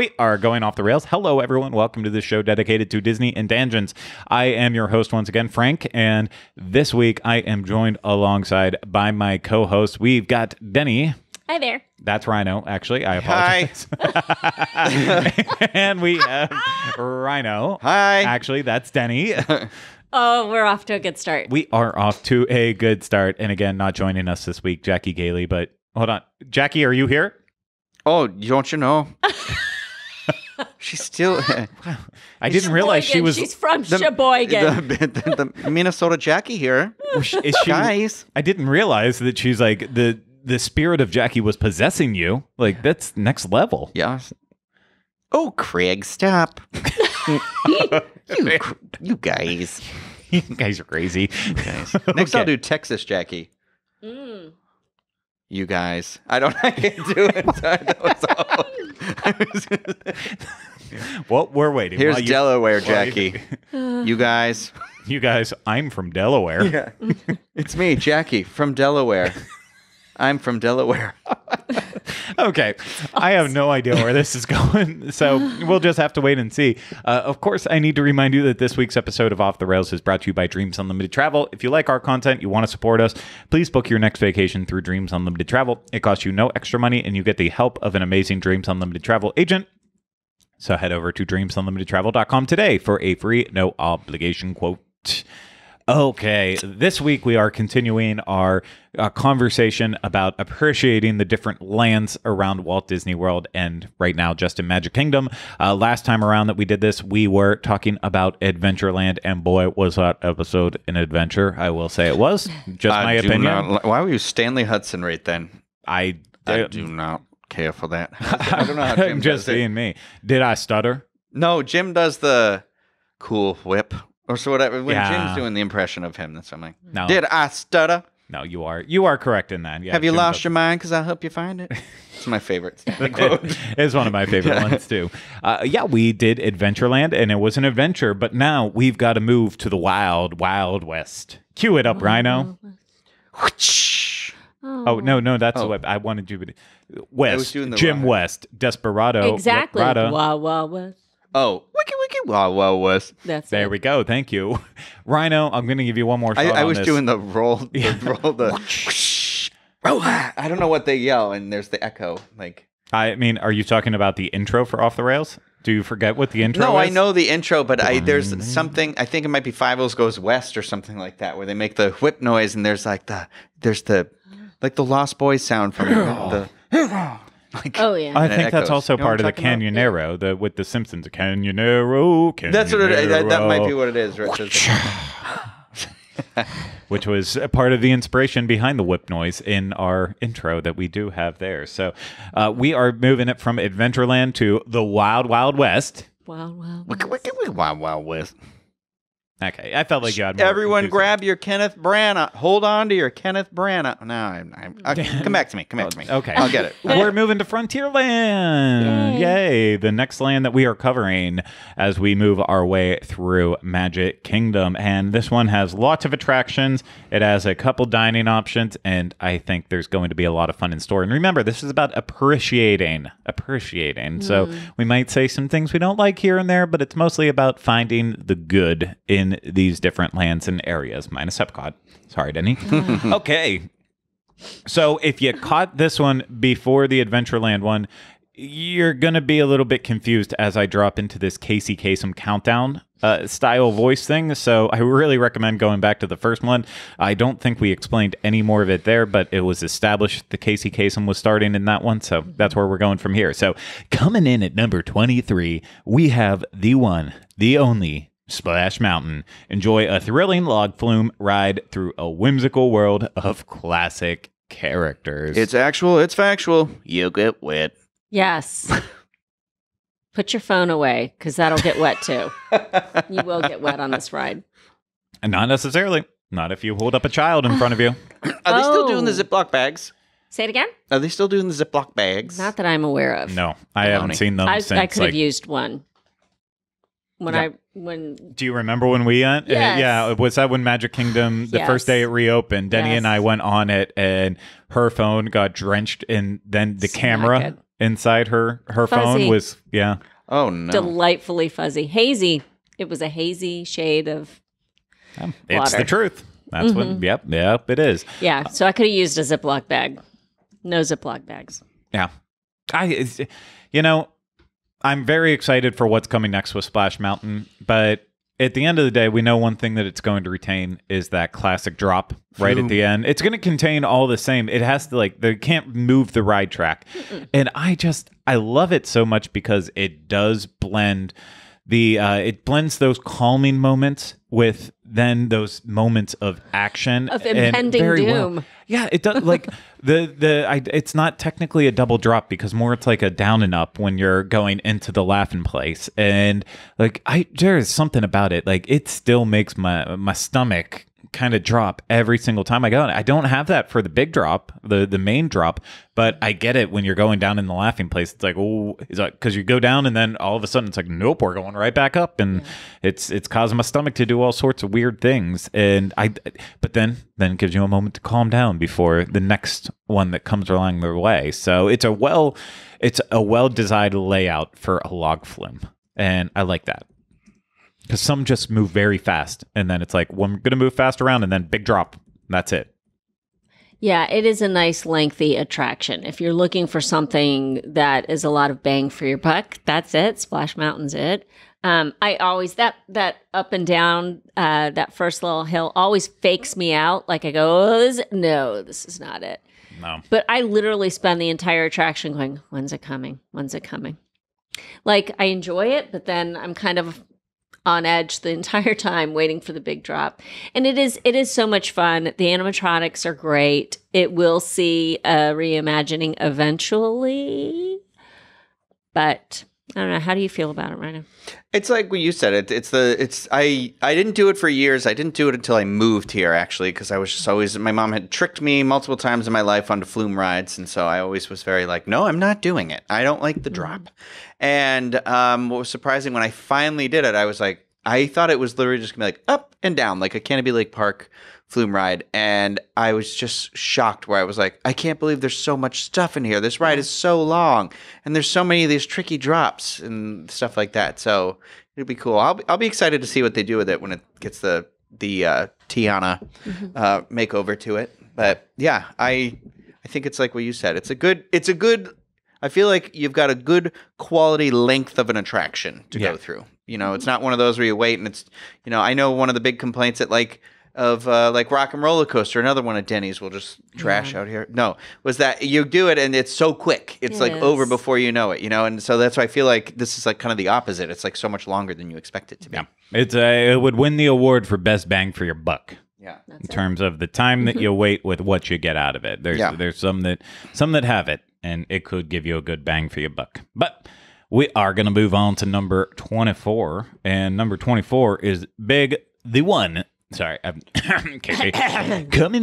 We are going off the rails. Hello, everyone. Welcome to this show dedicated to Disney and tangents. I am your host once again, Frank, and this week I am joined alongside by my co-host. We've got Denny. Hi there. That's Rhino, actually. I apologize. Hi. And we have Rhino. Hi. Actually, that's Denny. Oh, we're off to a good start. We are off to a good start. And again, not joining us this week, Jackie Gailey, but hold on. Jackie, are you here? Oh, don't you know? She's still... I didn't realize she was... She's from Sheboygan. The Minnesota Jackie here. Is she, guys. I didn't realize that she's like... The spirit of Jackie was possessing you. Like, that's next level. Yeah. Oh, Craig, stop. You guys. You guys are crazy. Guys. Next, okay. I'll do Texas Jackie. Mm. You guys. I can't do it. Well, we're waiting. Here's Delaware Jackie. You guys. You guys, I'm from Delaware. Yeah. It's me, Jackie, from Delaware. I'm from Delaware. Okay. I have no idea where this is going, so we'll just have to wait and see. Of course, I need to remind you that this week's episode of Off the Rails is brought to you by Dreams Unlimited Travel. If you like our content, you want to support us, please book your next vacation through Dreams Unlimited Travel. It costs you no extra money, and you get the help of an amazing Dreams Unlimited Travel agent. So head over to dreamsunlimitedtravel.com today for a free, no obligation quote. Okay, this week we are continuing our conversation about appreciating the different lands around Walt Disney World and right now just in Magic Kingdom. Last time around that we did this, we were talking about Adventureland, and boy, was that episode an adventure. I will say it was. Just my opinion. Why were you Stanley Hudson right then? I do not care for that. I don't know how Jim just does being it. Me. Did I stutter? No, Jim does the cool whip. Or so whatever. When Jim's doing the impression of him, that's what I'm like. No. Did I stutter? No, you are correct in that. Yeah, have you Jim lost your mind? Because I'll help you find it. It's my favorite. It's one of my favorite ones too. Yeah, we did Adventureland, and it was an adventure. But now we've got to move to the wild, wild west. Cue it up, Rhino. Oh no, that's what I wanted you to do. West, Jim West, Desperado, exactly. Wild, wild west. Oh, wiki, wow, Wes. There it. We go. Thank you, Rhino. I'm going to give you one more shot. I was doing the roll. I don't know what they yell, and there's the echo. Like, I mean, are you talking about the intro for Off the Rails? Do you forget what the intro? No, is? I know the intro, but there's something. I think it might be Five O's Goes West or something like that, where they make the whip noise, and there's like the Lost Boys sound from the. Like, I think that's also part of the Camionero, the with the Simpsons, the Camionero. That's what it, that might be what it is, Richard. Which was a part of the inspiration behind the whip noise in our intro that we do have there. So we are moving it from Adventureland to the Wild Wild West. Wild Wild West. Wild Wild West. Okay, I felt like you had more. Everyone grab your Kenneth Branagh. Hold on to your Kenneth Branagh. No, come back to me. Come back to me. Okay. I'll get it. We're moving to Frontierland. Yay. The next land that we are covering as we move our way through Magic Kingdom. And this one has lots of attractions. It has a couple dining options. And I think there's going to be a lot of fun in store. And remember, this is about appreciating. Appreciating. So we might say some things we don't like here and there, but it's mostly about finding the good in these different lands and areas, minus Epcot. Sorry, Denny. Okay. So if you caught this one before the Adventureland one, you're going to be a little bit confused as I drop into this Casey Kasem countdown style voice thing. So I really recommend going back to the first one. I don't think we explained any more of it there, but it was established the Casey Kasem was starting in that one. So that's where we're going from here. So coming in at number 23, we have the one, the only, Splash Mountain. Enjoy a thrilling log flume ride through a whimsical world of classic characters. It's actual. It's factual. You get wet. Yes. Put your phone away, because that'll get wet too. You will get wet on this ride. And not necessarily. Not if you hold up a child in front of you. Are they still doing the Ziploc bags? Say it again? Are they still doing the Ziploc bags? Not that I'm aware of. No, I haven't seen them since. I could have used one. Do you remember when we went? Yes. Yeah, was that when Magic Kingdom, the first day it reopened, Denny and I went on it, and her phone got drenched, and then the camera inside her phone was, yeah. Oh, no. Delightfully fuzzy. Hazy. It was a hazy shade of water. It's the truth. That's what, yep, it is. Yeah, so I could have used a Ziploc bag. No Ziploc bags. Yeah. You know, I'm very excited for what's coming next with Splash Mountain, but at the end of the day, we know one thing that it's going to retain is that classic drop right at the end. It's going to contain all the same. It has to, like, they can't move the ride track. And I love it so much because it does blend it blends those calming moments with then those moments of action of impending doom. Well. Yeah, it does. Like it's not technically a double drop because more it's like a down and up when you're going into the laughing place, and like there's something about it. Like it still makes my stomach kind of drop every single time I go. I don't have that for the big drop, the main drop, but I get it when you're going down in the laughing place. It's like, oh, it's like, because you go down and then all of a sudden it's like, nope, we're going right back up, and it's causing my stomach to do all sorts of weird things. And but then it gives you a moment to calm down before the next one that comes along the way. So it's a well designed layout for a log flume, and I like that. Because some just move very fast, and then it's like, well, I'm going to move fast around, and then big drop. That's it. Yeah, it is a nice, lengthy attraction. If you're looking for something that is a lot of bang for your buck, that's it. Splash Mountain's it. I always, that up and down, that first little hill always fakes me out. Like I go, oh, this is not it. No. But I literally spend the entire attraction going, when's it coming? When's it coming? Like I enjoy it, but then I'm kind of on edge the entire time waiting for the big drop. And it is so much fun. The animatronics are great. It will see a reimagining eventually, but I don't know. How do you feel about it right now? It's like what you said. I didn't do it for years. I didn't do it until I moved here, actually, because I was just always, my mom had tricked me multiple times in my life onto flume rides, and so I always was very like, no, I'm not doing it. I don't like the drop. And what was surprising, when I finally did it, I was like, I thought it was literally just going to be like up and down, like a Canopy Lake Park flume ride, and I was just shocked where I was like, I can't believe there's so much stuff in here. This ride is so long, and there's so many of these tricky drops and stuff like that. So it'll be cool. I'll be excited to see what they do with it when it gets the Tiana makeover to it. But yeah, I think it's like what you said. It's a good. I feel like you've got a good quality length of an attraction to go through. You know, it's not one of those where you wait and it's, you know, I know one of the big complaints that like Rock and Roller Coaster, another one at Denny's we'll just trash out here. No, was that you do it and it's so quick. It's like over before you know it, you know? And so that's why I feel like this is like kind of the opposite. It's like so much longer than you expect it to be. Yeah. It would win the award for best bang for your buck. Yeah. In terms of the time that you wait with what you get out of it. There's some that have it, and it could give you a good bang for your buck. But we are going to move on to number 24, and number 24 is coming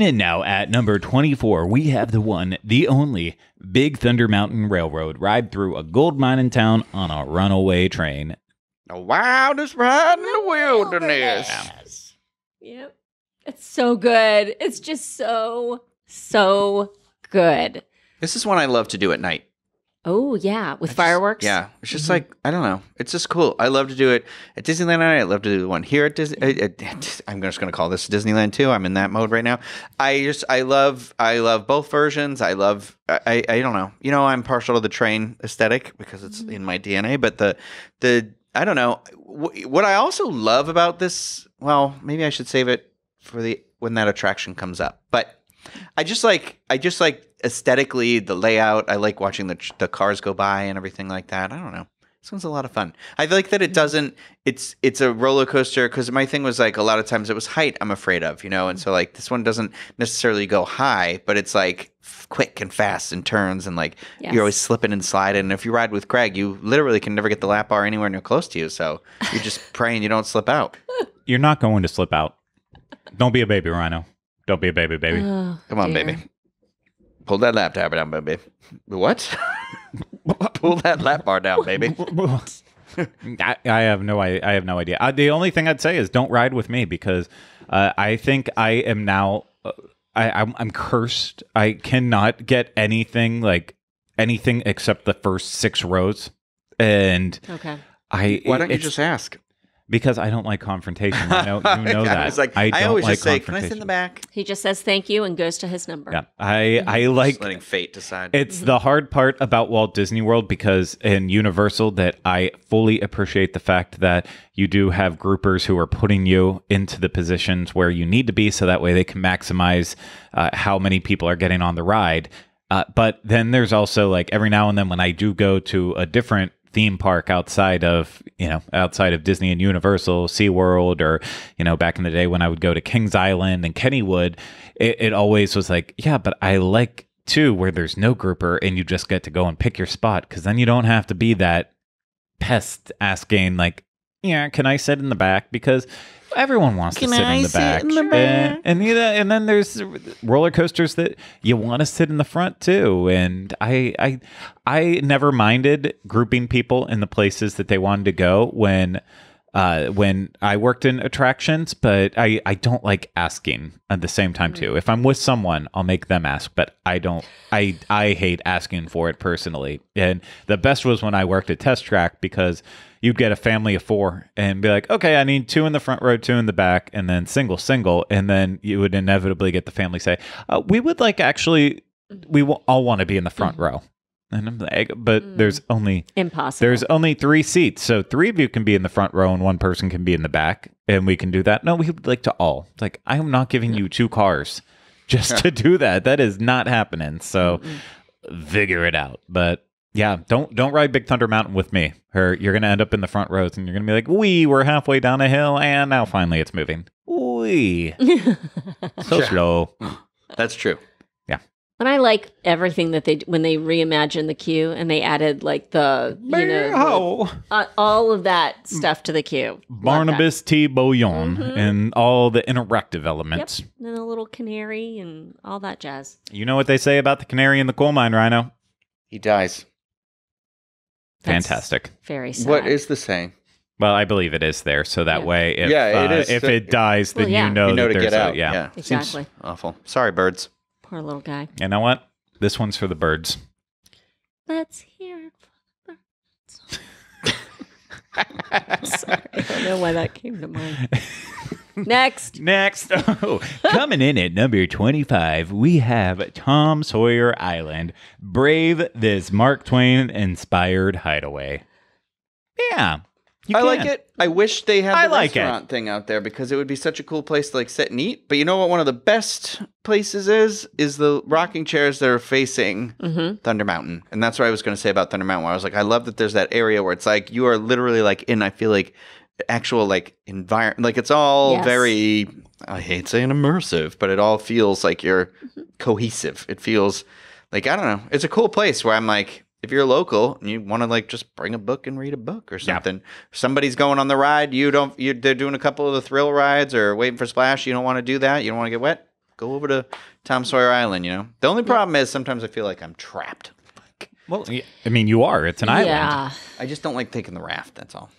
in now at number 24, we have the one, the only Big Thunder Mountain Railroad ride through a gold mining town on a runaway train. The wildest ride in the wilderness. Yep. It's so good. It's just so good. This is one I love to do at night. Oh, yeah. With fireworks? Yeah. It's just like, I don't know. It's just cool. I love to do it at Disneyland. I love to do the one here at Disney. I'm just going to call this Disneyland, too. I'm in that mode right now. I love both versions. I don't know. You know, I'm partial to the train aesthetic because it's in my DNA. But I don't know. What I also love about this, well, maybe I should save it for when that attraction comes up. But I just like aesthetically the layout. I like watching the cars go by and everything like that. I don't know. This one's a lot of fun. I like that it doesn't. It's a roller coaster, because my thing was like a lot of times it was height I'm afraid of, you know. And so like this one doesn't necessarily go high, but it's like quick and fast and turns and like you're always slipping and sliding. And if you ride with Greg, you literally can never get the lap bar anywhere near close to you. So you're just praying you don't slip out. You're not going to slip out. Don't be a baby, Rhino. Don't be a baby, baby. Oh, come on, baby. Pull that lap bar down, baby. What? Pull that lap bar down, baby. I have no idea. The only thing I'd say is don't ride with me, because I think I am now. I'm cursed. I cannot get anything like anything except the first 6 rows. And okay. Why don't you just ask? Because I don't like confrontation. You know that. I always just say, "Can I sit in the back?" He just says thank you and goes to his number. Yeah, I like just letting fate decide. It's the hard part about Walt Disney World because in Universal that I fully appreciate the fact that you do have groupers who are putting you into the positions where you need to be, so that way they can maximize how many people are getting on the ride. But then there's also like every now and then when I do go to a different theme park outside of Disney and Universal, SeaWorld, or back in the day when I would go to King's Island and Kennywood, it always was like, yeah, but I like too where there's no grouper and you just get to go and pick your spot, because then you don't have to be that pest asking like, yeah, can I sit in the back? Because everyone wants to sit in the back. And then there's roller coasters that you want to sit in the front too. And I never minded grouping people in the places that they wanted to go when I worked in attractions, but I don't like asking at the same time too. If I'm with someone, I'll make them ask, but I hate asking for it personally. And the best was when I worked at Test Track, because you'd get a family of 4 and be like, okay, I need 2 in the front row, 2 in the back, and then single. And then you would inevitably get the family say, we would like, actually, we all want to be in the front row. And I'm like, but there's only 3 seats. So 3 of you can be in the front row and 1 person can be in the back, and we can do that. No, we would like to all. It's like, I am not giving you 2 cars just to do that. That is not happening. So figure it out. But yeah, don't ride Big Thunder Mountain with me, or you're going to end up in the front rows and you're going to be like, we're halfway down a hill and now finally it's moving. So slow. That's true. And I like everything that when they reimagined the queue and they added like the, all of that stuff to the queue. Barnabas T. Bouillon and all the interactive elements. Yep. And a little canary and all that jazz. You know what they say about the canary in the coal mine, Rhino? He dies. Fantastic. That's very sad. What is the saying? Well, I believe it is there, so that way if it dies, then you know to get out. Yeah. Exactly. Seems awful. Sorry, birds. Poor little guy. You know what? This one's for the birds. Let's hear it for the birds. Sorry, I don't know why that came to mind. Next. Oh, coming in at number 25, we have Tom Sawyer Island. Brave this Mark Twain-inspired hideaway. Yeah. I like it. I wish they had the restaurant thing out there, because it would be such a cool place to like sit and eat. But you know what one of the best places is the rocking chairs that are facing Thunder Mountain. And that's what I was going to say about Thunder Mountain, where I was like, I love that there's that area where it's like you are literally like in, I feel like, actual like environment. Like it's all very, I hate saying immersive, but it all feels like you're cohesive. It feels like, I don't know. It's a cool place where I'm like, if you're local and you want to like just bring a book and read a book or something, somebody's going on the ride. They're doing a couple of the thrill rides or waiting for Splash. You don't want to do that. You don't want to get wet. Go over to Tom Sawyer Island. You know, the only problem is sometimes I feel like I'm trapped. Like, well, I mean, you are. It's an island. I just don't like taking the raft. That's all.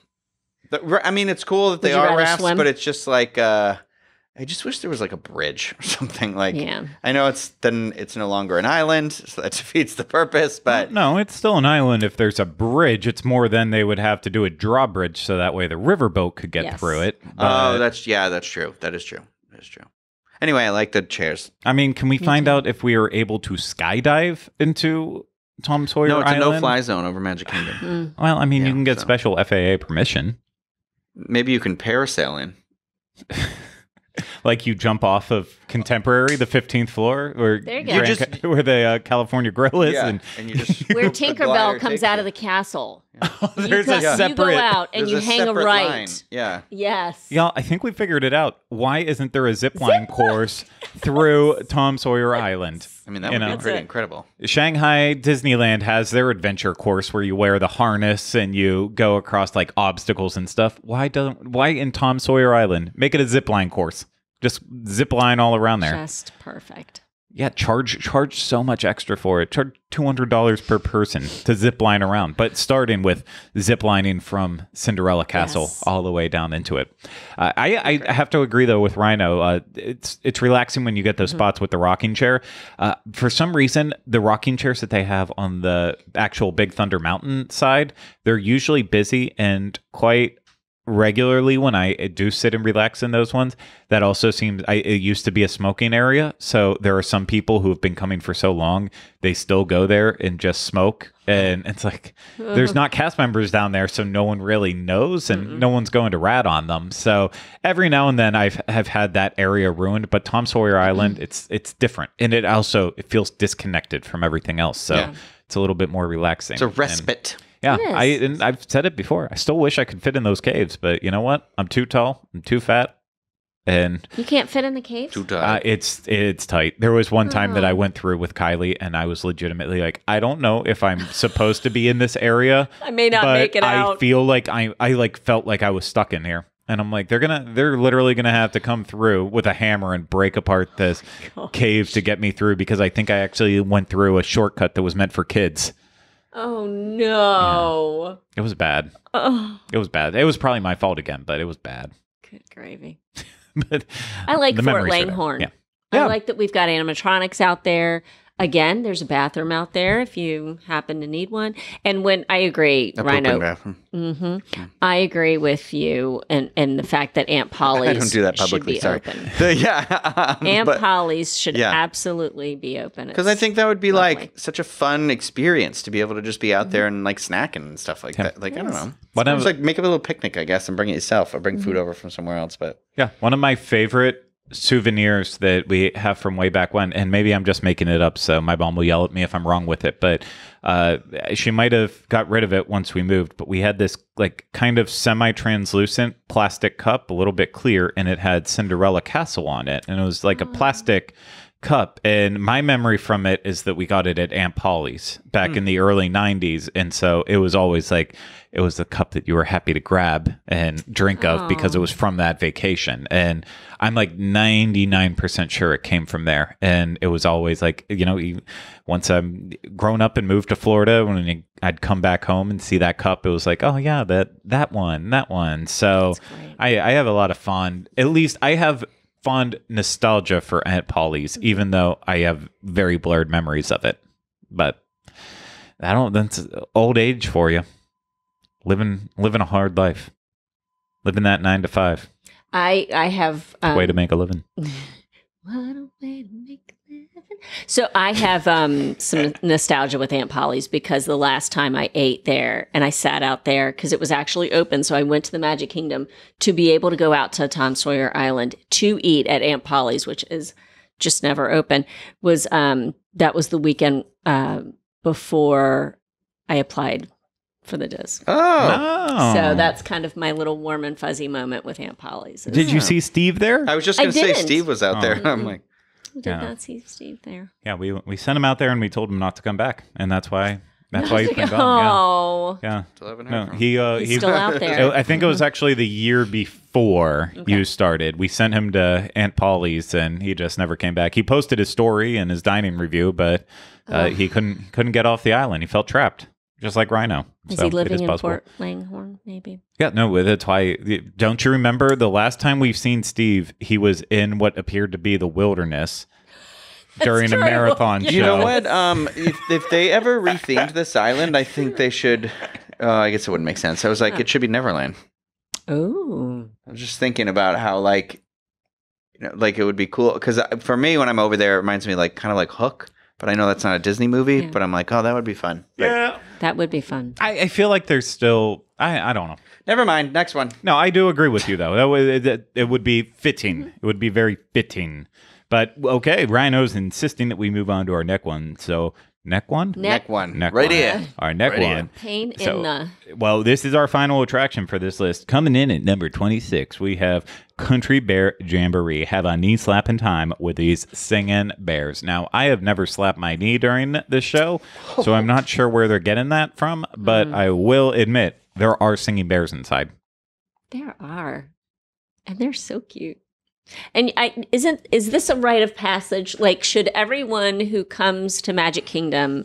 I mean, it's cool that they are rafts, but it's just like I just wish there was like a bridge or something. Like, I know it's no longer an island, so that defeats the purpose. But no, it's still an island. If there's a bridge, it's more than they would have to do a drawbridge, so that way the riverboat could get through it. But that's true. That is true. That is true. Anyway, I like the chairs. I mean, can we find out if we are able to skydive into Tom Sawyer Island? No, it's a no-fly zone over Magic Kingdom. Well, I mean, you can get special FAA permission. Maybe you can parasail in. Like you jump off of Contemporary, the 15th floor, or where the California Grill is, and you just where Tinkerbell comes out of the castle. Yeah. Oh, you go out and you hang a right. Line. Yeah. Yes. Y'all, I think we figured it out. Why isn't there a zip line course through Tom Sawyer Island? I mean, that would be pretty incredible. Shanghai Disneyland has their adventure course where you wear the harness and you go across like obstacles and stuff. Why in Tom Sawyer Island make it a zip line course? Just zip line all around there. Just perfect. Yeah, charge so much extra for it. Charge $200 per person to zip line around, but starting with zip lining from Cinderella Castle all the way down into it. I have to agree though with Rhino. It's relaxing when you get those spots with the rocking chair. For some reason, the rocking chairs that they have on the actual Big Thunder Mountain side, they're usually busy, and quite regularly when I do sit and relax in those ones, that also seems, it used to be a smoking area, so there are some people who have been coming for so long they still go there and just smoke, and it's like there's not cast members down there, so no one really knows, and no one's going to rat on them. So every now and then I've had that area ruined, but Tom Sawyer Island, it's different, and it also, it feels disconnected from everything else, so it's a little bit more relaxing. It's a respite. Yeah, and I've said it before. I still wish I could fit in those caves, but you know what? I'm too tall. I'm too fat. And you can't fit in the caves? Too tight. It's tight. There was one time that I went through with Kylie, and I was legitimately like, I don't know if I'm supposed to be in this area. I may not make it out. I feel like I like felt like I was stuck in here. And I'm like, they're literally gonna have to come through with a hammer and break apart this cave to get me through, because I think I actually went through a shortcut that was meant for kids. Oh, no. Yeah. It was bad. Oh. It was bad. It was probably my fault again, but it was bad. Good gravy. But I like Fort Langhorn. Yeah. I like that we've got animatronics out there. Again, there's a bathroom out there if you happen to need one. And when I agree, Rhino, I agree with you, and the fact that Aunt Polly's should be open. Aunt Polly's should absolutely be open. Because I think that would be like such a fun experience to be able to just be out there and like snacking and stuff like that. Like, I don't know. Just like make a little picnic, I guess, and bring it yourself, or bring food over from somewhere else. But yeah, one of my favorite souvenirs that we have from way back when, and maybe I'm just making it up, so my mom will yell at me if I'm wrong with it, but she might have got rid of it once we moved, but we had this like kind of semi-translucent plastic cup, a little bit clear, and it had Cinderella Castle on it, and it was like a plastic cup, and my memory from it is that we got it at Aunt Polly's back in the early 90s, and so it was always like, it was the cup that you were happy to grab and drink of, because it was from that vacation, and I'm like 99% sure it came from there, and it was always like, you know, once I'm grown up and moved to Florida, when I'd come back home and see that cup, it was like, oh yeah, that one. So I have a lot of fond, at least I have fond nostalgia for Aunt Polly's, even though I have very blurred memories of it. But I don't, that's old age for you. Living a hard life. Living that 9 to 5. I have a way to make a living. What a way to make a living. So I have some nostalgia with Aunt Polly's, because the last time I ate there and I sat out there, because it was actually open, so I went to the Magic Kingdom to be able to go out to Tom Sawyer Island to eat at Aunt Polly's, which is just never open, was that was the weekend before I applied for the disc. Oh. So that's kind of my little warm and fuzzy moment with Aunt Polly's. Did you see Steve there? I was just going to say Steve was out there. I'm like, I did not see Steve there. Yeah, we sent him out there and we told him not to come back. And that's why he's been gone. Yeah. Still no, he's still out there. I think it was actually the year before you started. We sent him to Aunt Polly's and he just never came back. He posted his story and his dining review, but he couldn't get off the island. He felt trapped. Just like Rhino. Is he living in Fort Langhorn, maybe? Yeah, no, that's why. Don't you remember the last time we've seen Steve, he was in what appeared to be the wilderness during a marathon show. You know what? If they ever rethemed this island, I think they should. I guess it wouldn't make sense. I was like, it should be Neverland. Oh. I was just thinking about how, like, you know, like it would be cool. Because for me, when I'm over there, it reminds me, like, kind of like Hook. But I know that's not a Disney movie, but I'm like, oh, that would be fun. Yeah. That would be fun. I feel like there's still, I don't know. Never mind. Next one. No, I do agree with you, though. It would be fitting. It would be very fitting. But, okay, Rhino's insisting that we move on to our neck one. So, neck one? Neck one. Neck right one. Here. Our neck right one. Pain in the... Well, this is our final attraction for this list. Coming in at number 26, we have Country Bear Jamboree. Have a knee slapping time with these singing bears. Now, I have never slapped my knee during the show, so I'm not sure where they're getting that from, but I will admit there are singing bears inside. There are. And they're so cute. And is this a rite of passage? Like, should everyone who comes to Magic Kingdom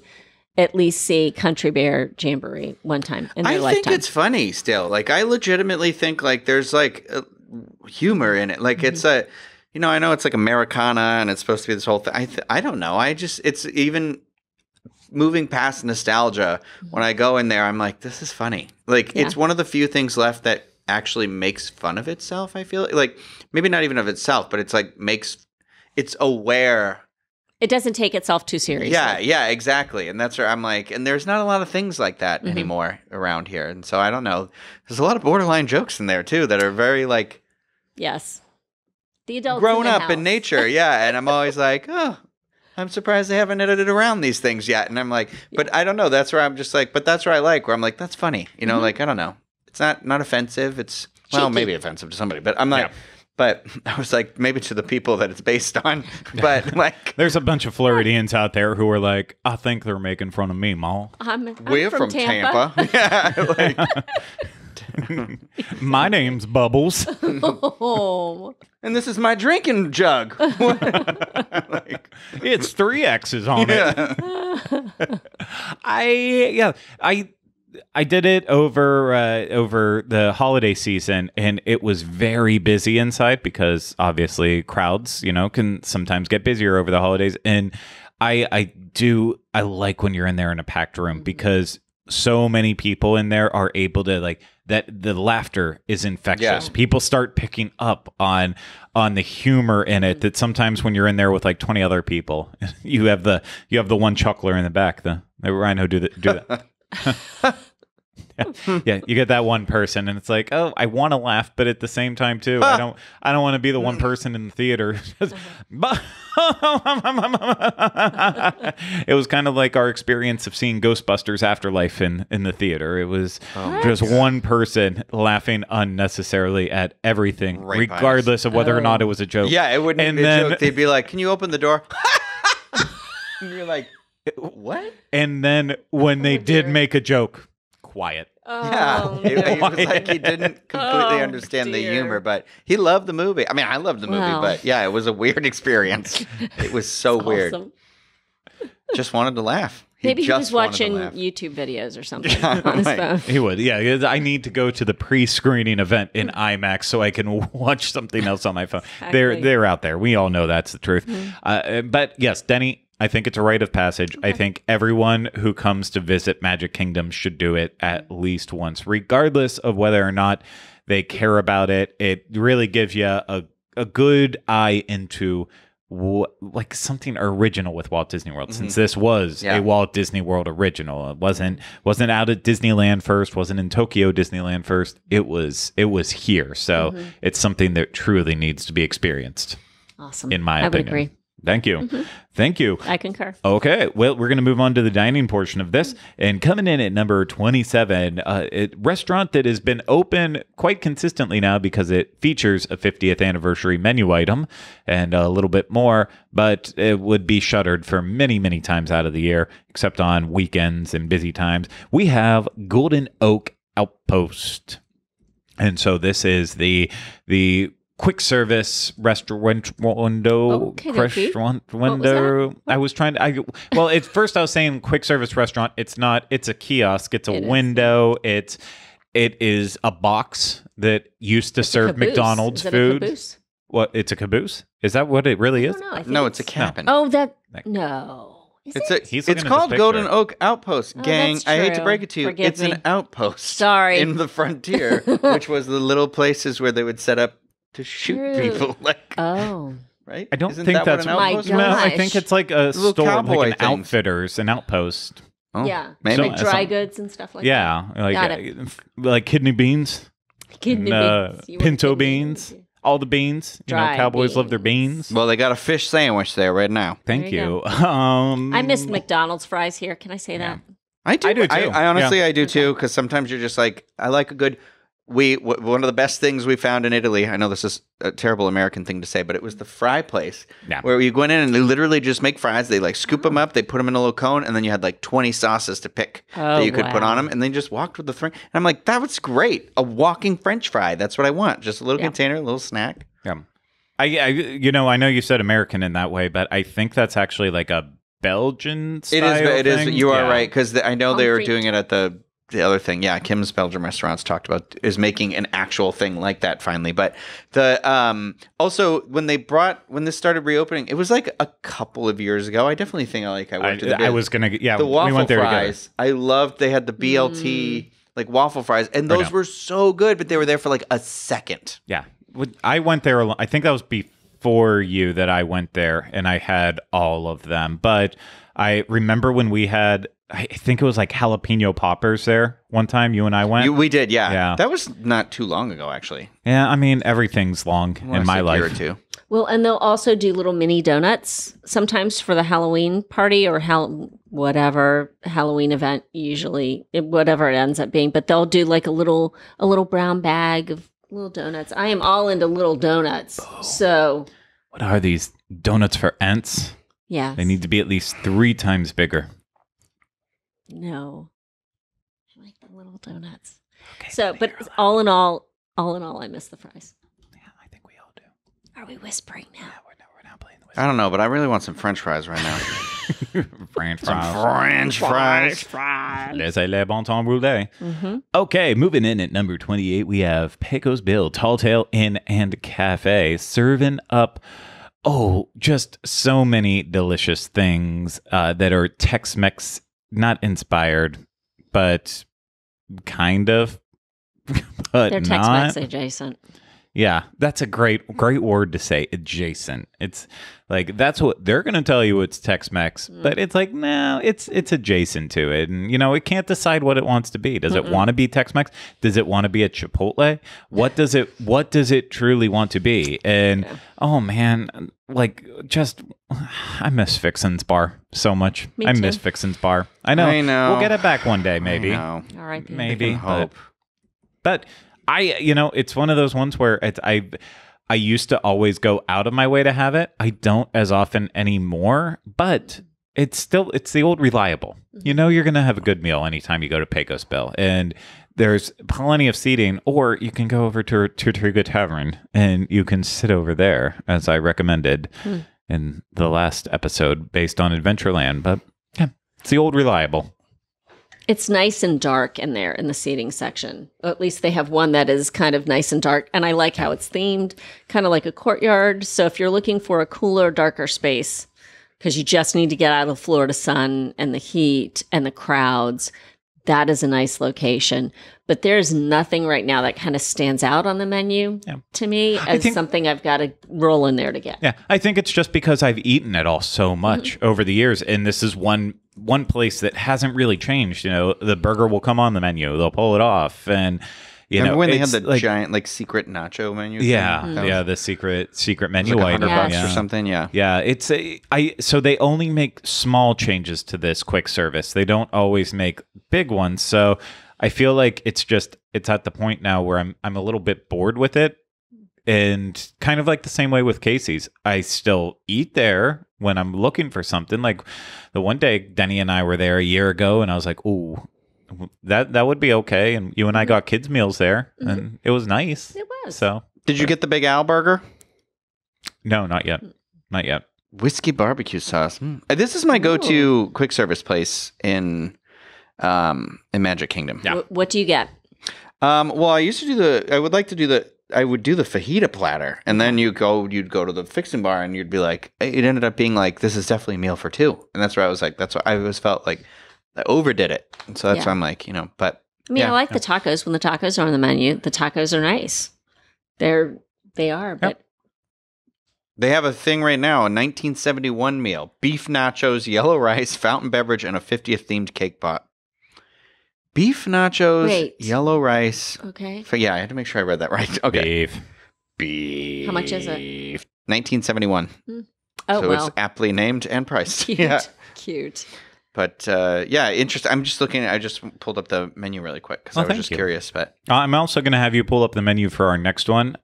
at least see Country Bear Jamboree one time in their lifetime? I think it's funny still. Like, I legitimately think, like, there's, like, humor in it. Like, it's a, you know, I know it's, like, Americana, and it's supposed to be this whole thing. I don't know. I just, it's even moving past nostalgia. When I go in there, I'm like, this is funny. Like, it's one of the few things left that actually makes fun of itself, I feel. Like, maybe not even of itself, but it's, like, makes, it's aware. It doesn't take itself too seriously. Yeah, yeah, exactly. And that's where I'm like, and there's not a lot of things like that anymore around here. And so I don't know. There's a lot of borderline jokes in there, too, that are very, like, the adults grown up in nature. Yeah. And I'm always like, oh, I'm surprised they haven't edited around these things yet. And I'm like, but I don't know. That's where I'm just like, but that's where I like, where I'm like, that's funny. You know, like, I don't know. It's not offensive. It's, well, cheeky. Maybe offensive to somebody, but I'm like, but I was like, maybe to the people that it's based on, but like. There's a bunch of Floridians out there who are like, I think they're making fun of me, Ma. We're from Tampa. Yeah. Like, my name's Bubbles. Oh. And this is my drinking jug. Like, it's 3 X's on it. I did it over the holiday season, and it was very busy inside because obviously crowds, you know, can sometimes get busier over the holidays. And I like when you're in there in a packed room because so many people in there are able to, like, that the laughter is infectious. Yeah. People start picking up on the humor in it that sometimes when you're in there with like 20 other people, you have the one chuckler in the back, the rhino do that. Yeah, you get that one person, and it's like, oh, I want to laugh, but at the same time too, I don't want to be the one person in the theater. It was kind of like our experience of seeing Ghostbusters Afterlife in the theater. It was just one person laughing unnecessarily at everything, regardless of whether or not it was a joke. Yeah, it wouldn't be a joke. They'd be like, "Can you open the door?" And you're like, what? And then when they did make a joke, quiet. Oh, yeah. It was like he didn't completely understand the humor, but he loved the movie. I mean, I loved the movie, but yeah, it was a weird experience. It was so weird. Awesome. Just wanted to laugh. Maybe he was watching YouTube videos or something. Yeah, on his phone. He would. Yeah, I need to go to the pre-screening event in IMAX so I can watch something else on my phone. Exactly. They're out there. We all know that's the truth. But yes, Denny, I think it's a rite of passage. Okay. I think everyone who comes to visit Magic Kingdom should do it at least once, regardless of whether or not they care about it. It really gives you a good eye into like something original with Walt Disney World, since this was a Walt Disney World original. It wasn't out at Disneyland first, wasn't in Tokyo Disneyland first. It was here. So it's something that truly needs to be experienced. Awesome. In my opinion. I would agree. Thank you. Thank you. I concur. Okay. Well, we're going to move on to the dining portion of this. And coming in at number 27, a restaurant that has been open quite consistently now because it features a 50th anniversary menu item and a little bit more, but it would be shuttered for many, many times out of the year, except on weekends and busy times. We have Golden Oak Outpost. And so this is the quick service restaurant window. I was trying to. Well, at first I was saying quick service restaurant. It's not. It's a kiosk. It's a window. It is a box that used to serve McDonald's food. What? It's a caboose. Is that what it really is? No, it's a cabin. No. Oh, that no. It's called Golden Oak Outpost, gang. I hate to break it to you. Forgive me. An outpost. Sorry. In the frontier, which was the little places where they would set up to shoot people, like, right? I don't think that's what an outpost. No, I think it's like a store, like an Outfitters, an outpost. Oh, yeah, maybe so, dry goods and stuff like that. Yeah, like kidney beans, pinto beans. All the beans. You know, cowboys love their beans. Well, they got a fish sandwich there right now. Thank you. I miss McDonald's fries here. Can I say that? I do too. I honestly, I do too, because sometimes you're just like, I like a good... one of the best things we found in Italy, I know this is a terrible American thing to say, but it was the fry place where you went in and they literally just make fries. They like scoop them up, they put them in a little cone, and then you had like 20 sauces to pick that you could put on them, and then just walked with the thing. And I'm like, that was great. A walking French fry. That's what I want. Just a little container, a little snack. Yeah. I you know, I know you said American in that way, but I think that's actually like a Belgian style thing. You are right, because I know they were doing it at the other thing. Yeah, Kim's Belgian Restaurants talked about is making an actual thing like that finally. But the also when this started reopening, it was like a couple of years ago. I definitely think I we went there fries. Together. I loved they had the BLT like waffle fries, and those were so good, but they were there for like a second. Yeah. I went there I think that was before you that I went there, and I had all of them. But I remember when we had, I think it was like jalapeno poppers there one time you and I went. We did, yeah. That was not too long ago, actually. Yeah, I mean, everything's long in my life. Year or two. Well, and they'll also do little mini donuts sometimes for the Halloween party or whatever Halloween event, usually, whatever it ends up being. But they'll do like a little brown bag of little donuts. I am all into little donuts. Oh. So, what are these donuts for ants? Yeah, they need to be at least 3 times bigger. No, I like the little donuts. Okay, so, but all in all, I miss the fries. Yeah, I think we all do. Are we whispering now? Yeah, we're not playing the whisper. I don't know, but I really want some French fries right now. French fries. French fries. Laissez les bon temps rouler. Okay, moving in at number 28, we have Pecos Bill Tall Tale Inn and Café, serving up just so many delicious things that are Tex-Mex, not inspired, but kind of. But they're Tex-Mex adjacent. Yeah, that's a great word to say, adjacent. It's like, that's what they're going to tell you it's Tex-Mex, but it's like, no, it's adjacent to it. And, you know, it can't decide what it wants to be. Does it want to be Tex-Mex? Does it want to be a Chipotle? What does it truly want to be? And, oh, man, like, just, I miss Fixin's Bar so much. I miss Fixin's Bar. I know. We'll get it back one day, maybe. All right. Maybe. Hope. But I, you know, it's one of those ones where I used to always go out of my way to have it. I don't as often anymore, but it's the old reliable. You know, you're going to have a good meal anytime you go to Pecos Bill, and there's plenty of seating, or you can go over to Tortuga Tavern and you can sit over there, as I recommended in the last episode based on Adventureland. But yeah, it's the old reliable. It's nice and dark in there in the seating section. Or at least they have one that is kind of nice and dark. And I like how it's themed, kind of like a courtyard. So if you're looking for a cooler, darker space, because you just need to get out of the Florida sun and the heat and the crowds, that is a nice location. But there's nothing right now that kind of stands out on the menu to me as something I've got to roll in there to get. Yeah, I think it's just because I've eaten it all so much over the years. And this is one place that hasn't really changed. You know, the burger will come on the menu, they'll pull it off, and you know when they had the like, giant like secret nacho menu the secret menu like $100 or something. It's so they only make small changes to this quick service. They don't always make big ones, so I feel like it's at the point now where I'm a little bit bored with it. And kind of like the same way with Casey's, I still eat there when I'm looking for something. Like the one day Denny and I were there a year ago, and I was like, "Ooh, that would be okay." And you and I got kids meals there, and it was nice. It was. So, did you get the Big Al burger? No, not yet. Not yet. Whiskey barbecue sauce. This is my go-to quick service place in Magic Kingdom. Yeah. What do you get? Well, I would do the fajita platter, and then you'd go to the Fixin' Bar, and you'd be like, it ended up being like, this is definitely a meal for two. And that's where I was like, that's what I always felt like I overdid it. And so that's why I'm like, you know, but I mean, I like the tacos. When the tacos are on the menu, the tacos are nice. They are, but they have a thing right now, a 1971 meal, beef nachos, yellow rice, fountain beverage, and a 50th themed cake pot. Beef nachos, yellow rice. Okay. I had to make sure I read that right. Okay. Beef. How much is it? $19.71. Oh, so it's aptly named and priced. Cute. Yeah. Cute. But interesting. I'm just looking. I just pulled up the menu really quick because I was just curious. But I'm also going to have you pull up the menu for our next one,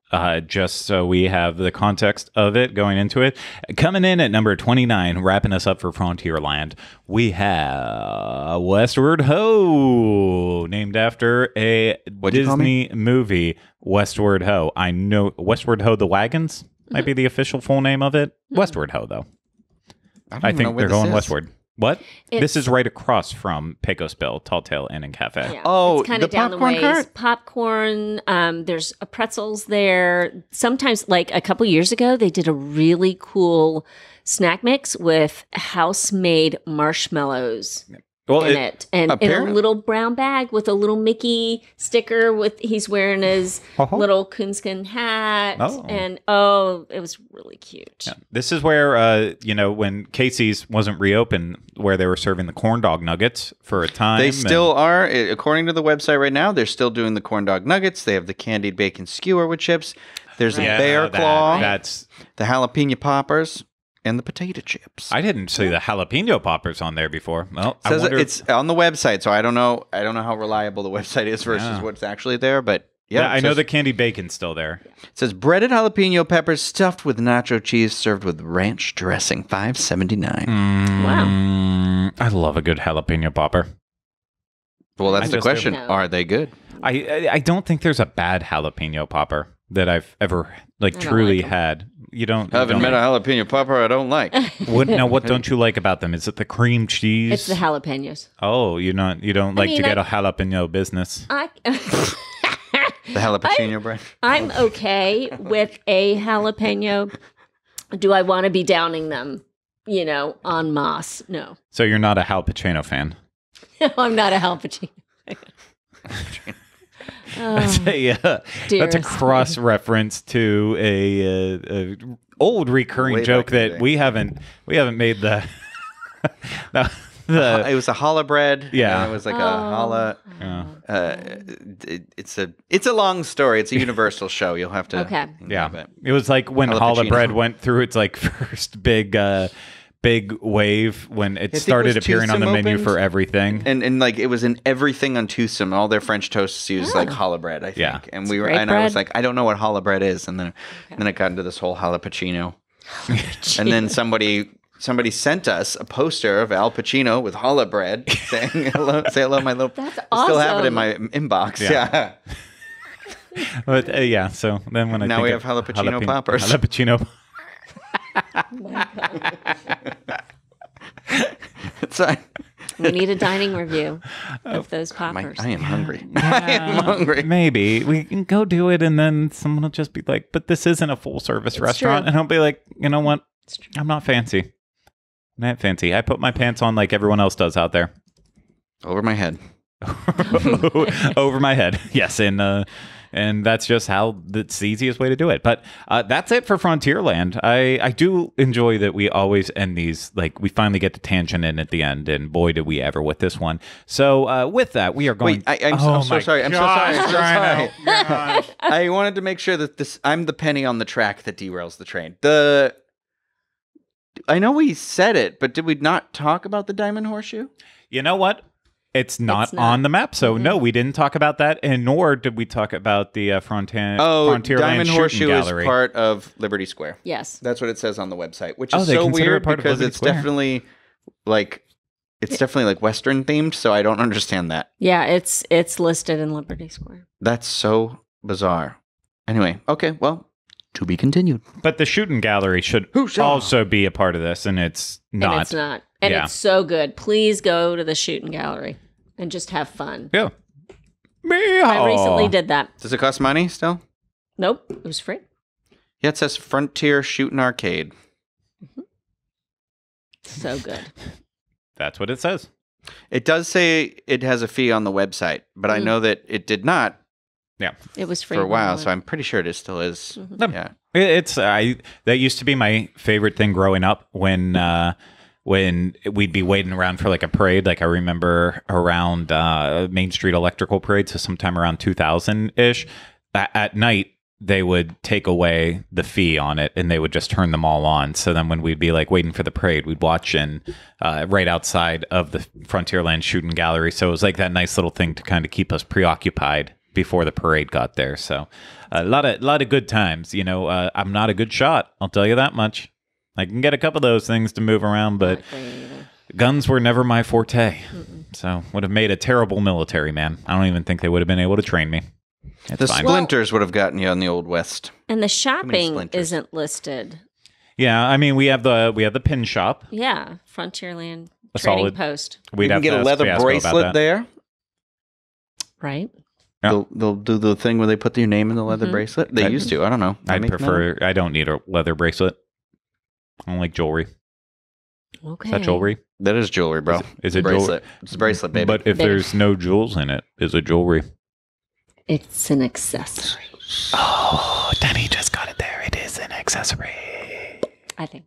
just so we have the context of it going into it. Coming in at number 29, wrapping us up for Frontierland, we have Westward Ho, named after a Disney movie. Westward Ho. I know Westward Ho, the wagons. might be the official full name of it. Westward Ho, though. I think they're going westward. What? This is right across from Pecos Bill Tall Tale Inn and Café. Yeah. Oh, it's kind of down the ways. Cart? Popcorn. There's pretzels there. Sometimes, like a couple years ago, they did a really cool snack mix with house-made marshmallows. Yep. Well, in it. And in a little brown bag with a little Mickey sticker with he's wearing his little coonskin hat. Oh. And it was really cute. Yeah. This is where, when Casey's wasn't reopened, where they were serving the corn dog nuggets for a time. They still are. According to the website right now, they're still doing the corn dog nuggets. They have the candied bacon skewer with chips. There's a bear claw. That's the jalapeno poppers. And the potato chips. I didn't see the jalapeno poppers on there before. Well, it says it's on the website, so I don't know. I don't know how reliable the website is versus what's actually there. But yeah, I know the candy bacon's still there. It says breaded jalapeno peppers stuffed with nacho cheese, served with ranch dressing, $5.79. Wow, I love a good jalapeno popper. Well, that's the question: are they good? I don't think there's a bad jalapeno popper that I've ever truly had. I haven't met a jalapeno popper I don't like. What don't you like about them? Is it the cream cheese? It's the jalapenos. Oh, you don't get a jalapeno business. The jalapeno bread. I'm okay with a jalapeno. Do I want to be downing them? En masse? No. So you're not a jalapeno fan? No, I'm not a jalapeno fan. That's a cross reference to a old recurring joke that we haven't made the. It was a challah bread. Yeah, it was like a challah. It's a long story. It's a Universal show. You'll have to. Okay. Yeah, it was like when challah bread went through its first big. Big wave when it started appearing on the menu for everything, and it was in everything on Tucson. All their French toasts used challah bread, I think. Yeah. And I was like, I don't know what challah bread is, and then it got into this whole jalapeno. And then somebody sent us a poster of Al Pacino with challah bread saying, "Hello, say hello, my love." That's awesome. I still have it in my inbox. Yeah. But so then when I now we have jalapeno poppers. Jalapeno. We need a dining review of those poppers. I am hungry. I am hungry. Maybe we can go do it, and then someone will just be like, "But this isn't a full service restaurant," and I'll be like, "You know what? I'm not fancy. I'm not fancy. I put my pants on like everyone else does out there, over my head, over my head." Yes, And that's just that's the easiest way to do it. But that's it for Frontierland. I do enjoy that we always end these, we finally get to tangent in at the end. And boy, did we ever with this one. So with that, we are going. Wait, I'm so sorry. I'm so sorry. I wanted to make sure that I'm the penny on the track that derails the train. I know we said it, but did we not talk about the Diamond Horseshoe? You know what? It's not on the map, so no, we didn't talk about that, and nor did we talk about the Frontierland Diamond Horseshoe Gallery. Is part of Liberty Square. Yes, that's what it says on the website, which is so weird because it's definitely like Western themed. So I don't understand that. Yeah, it's listed in Liberty Square. That's so bizarre. Anyway, okay, well. To be continued. But the shooting gallery should also be a part of this, and it's not. And it's not. And it's so good. Please go to the shooting gallery and just have fun. Yeah. I recently did that. Does it cost money still? Nope. It was free. Yeah, it says Frontier Shooting Arcade. Mm-hmm. So good. That's what it says. It does say it has a fee on the website, but I know that it did not. Yeah, it was free for a while, so I'm pretty sure it still is. Mm-hmm. Yeah, that used to be my favorite thing growing up when we'd be waiting around for a parade. I remember around Main Street Electrical Parade, so sometime around 2000-ish. At night, they would take away the fee on it, and they would just turn them all on. So then when we'd be waiting for the parade, we'd watch in right outside of the Frontierland Shooting Gallery. So it was that nice little thing to kind of keep us preoccupied before the parade got there. So a lot of good times. I'm not a good shot, I'll tell you that much. I can get a couple of those things to move around, but guns were never my forte. So would have made a terrible military man. I don't even think they would have been able to train me. The splinters would have gotten you on the old West. And the shopping isn't listed. Yeah, I mean, we have the pin shop. Yeah, Frontierland Trading Post. We can get a leather bracelet there. Right. Yeah. They'll do the thing where they put your name in the leather bracelet. They used to. I don't know. I'd prefer. I don't need a leather bracelet. I don't like jewelry. Okay. Is that jewelry? That is jewelry, bro. Is it bracelet? It's a bracelet, baby. But if there's no jewels in it, is it jewelry? It's an accessory. Oh, Danny just got it there. It is an accessory. I think.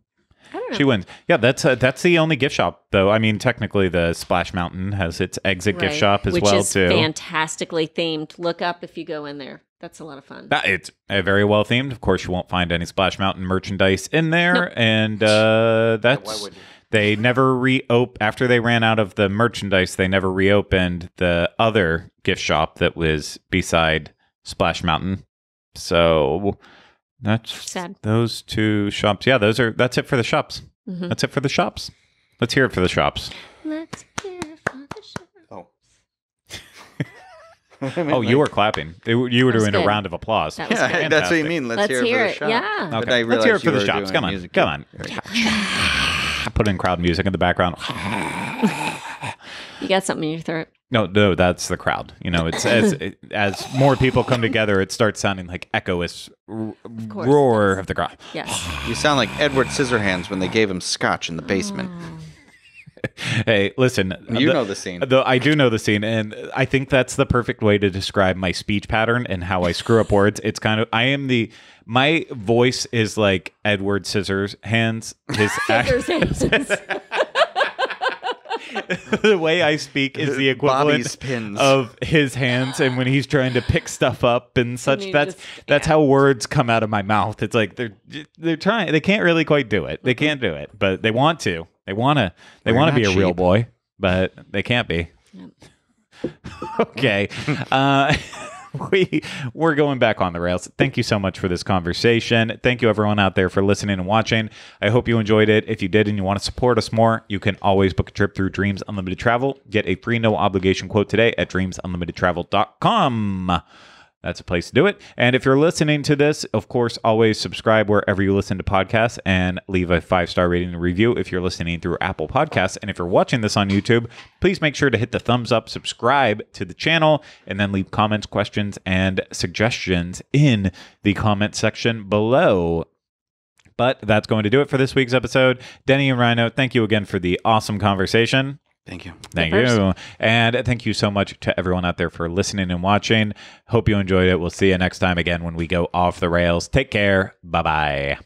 I don't know. She wins. Yeah, that's the only gift shop, though. I mean, technically, the Splash Mountain has its exit gift shop as well, too. Which is fantastically themed. Look up if you go in there. That's a lot of fun. It's very well themed. Of course, you won't find any Splash Mountain merchandise in there. Nope. And that's... Why would you? They never reopened. After they ran out of the merchandise, they never reopened the other gift shop that was beside Splash Mountain. So... That's sad. Those two shops. Yeah, that's it for the shops. Mm-hmm. That's it for the shops. Let's hear it for the shops. Let's hear it for the shops. Oh. Oh, you were clapping. You were doing a round of applause. That was good. That's what you mean. Let's hear it for the shops. Yeah. Okay. Let's hear it for the shops. Come on. I put in crowd music in the background. You got something in your throat. No, that's the crowd. You know, it's as more people come together, it starts sounding like echoous roar of the crowd. Yes, you sound like Edward Scissorhands when they gave him scotch in the basement. Hey, listen. You know the scene. I do know the scene, and I think that's the perfect way to describe my speech pattern and how I screw up words. It's kind of my voice is like Edward Scissorhands. His Scissorhands. The way I speak is the equivalent of his hands, and when he's trying to pick stuff up and such, that's how words come out of my mouth. It's like they're trying. They can't really quite do it. They can't do it, but they want to. They want to be a real boy, but they can't be. Yep. Okay. We're going back on the rails. Thank you so much for this conversation. Thank you, everyone out there, for listening and watching. I hope you enjoyed it. If you did and you want to support us more, you can always book a trip through Dreams Unlimited Travel. Get a free no-obligation quote today at dreamsunlimitedtravel.com. That's a place to do it. And if you're listening to this, of course, always subscribe wherever you listen to podcasts and leave a 5-star rating and review if you're listening through Apple Podcasts. And if you're watching this on YouTube, please make sure to hit the thumbs up, subscribe to the channel, and then leave comments, questions, and suggestions in the comment section below. But that's going to do it for this week's episode. Denny and Rhino, thank you again for the awesome conversation. Thank you. Thank you. And thank you so much to everyone out there for listening and watching. Hope you enjoyed it. We'll see you next time again when we go off the rails. Take care. Bye-bye.